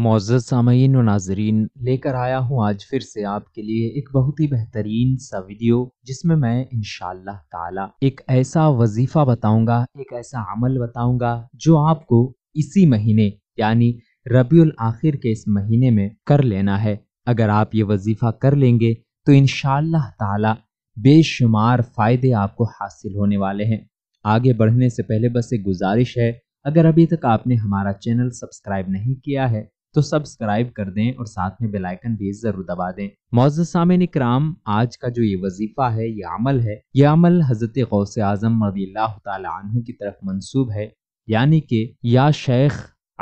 मौजूद सामईन व नाजरीन, लेकर आया हूँ आज फिर से आपके लिए एक बहुत ही बेहतरीन सा वीडियो, जिसमें मैं इंशाअल्लाह ताला एक ऐसा वजीफ़ा बताऊँगा, एक ऐसा अमल बताऊँगा जो आपको इसी महीने यानी रबी उल आखिर के इस महीने में कर लेना है। अगर आप ये वजीफ़ा कर लेंगे तो इंशाअल्लाह ताला बेशुमार फ़ायदे आपको हासिल होने वाले हैं। आगे बढ़ने से पहले बस एक गुजारिश है, अगर अभी तक आपने हमारा चैनल सब्सक्राइब नहीं किया है तो सब्सक्राइब कर दें और साथ में बेल आइकन भी जरूर दबा दें। मौजूद सामईन इकराम, आज का जो ये वजीफ़ा है, ये अमल है, ये अमल हज़रत गौसे आज़म रज़ियल्लाहु ताला अन्हु की तरफ मंसूब है, यानी कि या शेख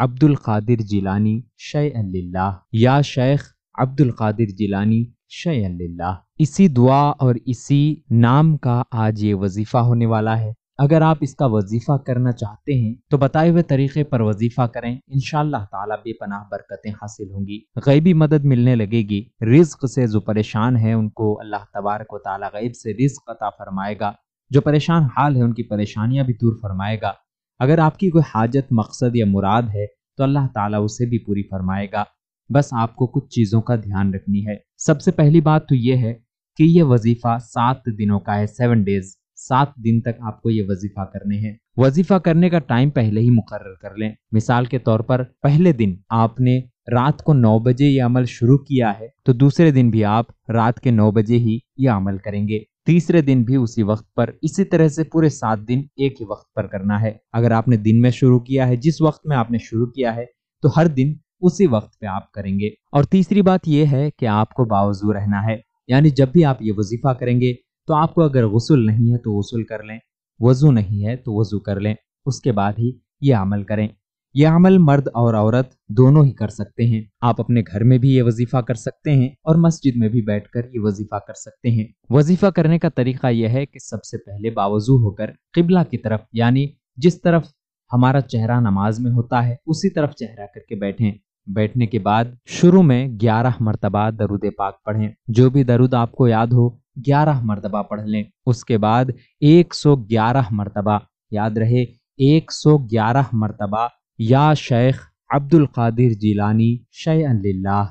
अब्दुल क़ादिर जिलानी शैअन लिल्लाह, या शेख अब्दुल क़ादिर जिलानी शैअन लिल्लाह, इसी दुआ और इसी नाम का आज ये वजीफ़ा होने वाला है। अगर आप इसका वजीफ़ा करना चाहते हैं तो बताए हुए तरीक़े पर वजीफ़ा करें, इंशाअल्लाह ताला बेपनाह बरकतें हासिल होंगी, गैबी मदद मिलने लगेगी, रिज़्क़ से जो परेशान है उनको अल्लाह तबारक व ताला गैब से रिज़्क़ अता फरमाएगा, जो परेशान हाल है उनकी परेशानियाँ भी दूर फरमाएगा। अगर आपकी कोई हाजत, मकसद या मुराद है तो अल्लाह ताला उसे भी पूरी फरमाएगा। बस आपको कुछ चीज़ों का ध्यान रखनी है। सबसे पहली बात तो ये है कि ये वजीफ़ा 7 दिनों का है, 7 डेज़, 7 दिन तक आपको ये वजीफ़ा करने हैं। वजीफ़ा करने का टाइम पहले ही मुकर्रर कर लें। मिसाल के तौर पर पहले दिन आपने रात को 9 बजे ये अमल शुरू किया है तो दूसरे दिन भी आप रात के 9 बजे ही ये अमल करेंगे, तीसरे दिन भी उसी वक्त पर, इसी तरह से पूरे 7 दिन एक ही वक्त पर करना है। अगर आपने दिन में शुरू किया है, जिस वक्त में आपने शुरू किया है तो हर दिन उसी वक्त पे आप करेंगे। और तीसरी बात यह है कि आपको बावजू रहना है, यानी जब भी आप ये वजीफ़ा करेंगे तो आपको अगर गुस्ल नहीं है तो गुस्ल कर लें, वज़ू नहीं है तो वज़ू कर लें, उसके बाद ही ये अमल करें। यह अमल मर्द और औरत दोनों ही कर सकते हैं। आप अपने घर में भी ये वजीफ़ा कर सकते हैं और मस्जिद में भी बैठकर ये वजीफ़ा कर सकते हैं। वजीफ़ा करने का तरीक़ा यह है कि सबसे पहले बावजू होकर क़िबला की तरफ, यानी जिस तरफ हमारा चेहरा नमाज में होता है उसी तरफ चेहरा करके बैठें। बैठने के बाद शुरू में 11 मरतबा दरूद पाक पढ़ें, जो भी दरूद आपको याद हो 11 मरतबा पढ़ लें। उसके बाद 111 मरतबा, याद रहे 111 मरतबा या शेख अब्दुल क़ादिर जिलानी शैअन लिल्लाह,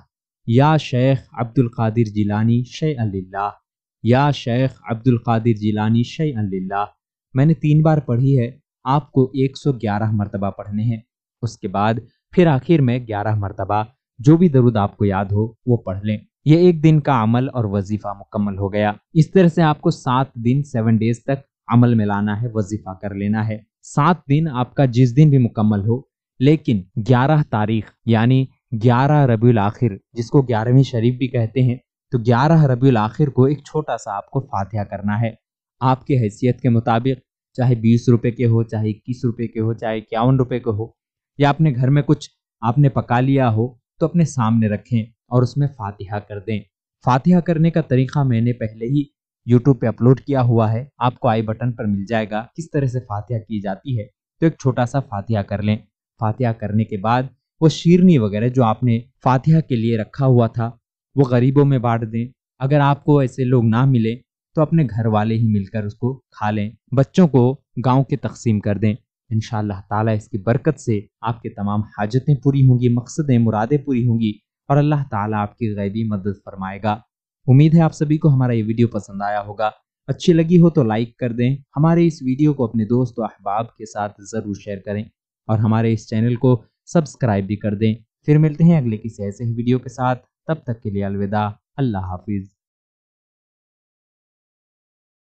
या शेख अब्दुल क़ादिर जिलानी शैअन लिल्लाह, या शेख अब्दुल क़ादिर जिलानी शैअन लिल्लाह, मैंने 3 बार पढ़ी है, आपको 111 मरतबा पढ़ने हैं। उसके बाद फिर आखिर में 11 मरतबा जो भी दरूद आपको याद हो वो पढ़ लें। यह एक दिन का अमल और वजीफ़ा मुकम्मल हो गया। इस तरह से आपको 7 दिन 7 डेज़ तक अमल में लाना है, वजीफ़ा कर लेना है। 7 दिन आपका जिस दिन भी मुकम्मल हो, लेकिन 11 तारीख यानी 11 रबी उल आखिर, जिसको 11वीं शरीफ भी कहते हैं, तो 11 रबी उल आखिर को एक छोटा सा आपको फातिहा करना है। आपके हैसियत के मुताबिक, चाहे 20 रुपये के हो, चाहे 21 रुपये के हो, चाहे 51 रुपये के हो, या अपने घर में कुछ आपने पका लिया हो तो अपने सामने रखें और उसमें फातिहा कर दें। फातिहा करने का तरीक़ा मैंने पहले ही यूट्यूब पर अपलोड किया हुआ है, आपको आई बटन पर मिल जाएगा किस तरह से फातिहा की जाती है। तो एक छोटा सा फातिहा कर लें। फातिहा करने के बाद वो शीरनी वगैरह जो आपने फातिहा के लिए रखा हुआ था वो गरीबों में बांट दें। अगर आपको ऐसे लोग ना मिले तो अपने घर वाले ही मिलकर उसको खा लें। बच्चों को गांव के तकसीम कर दें। इंशाअल्लाह ताला इसकी बरकत से आपके तमाम हाजतें पूरी होंगी, मकसदें मुरादें पूरी होंगी और अल्लाह ताला आपकी गैबी मदद फरमाएगा। उम्मीद है आप सभी को हमारा ये वीडियो पसंद आया होगा। अच्छी लगी हो तो लाइक कर दें, हमारे इस वीडियो को अपने दोस्त और अहबाब के साथ ज़रूर शेयर करें और हमारे इस चैनल को सब्सक्राइब भी कर दें। फिर मिलते हैं अगले किसी ऐसे ही वीडियो के साथ, तब तक के लिए अलविदा, अल्लाह हाफिज़।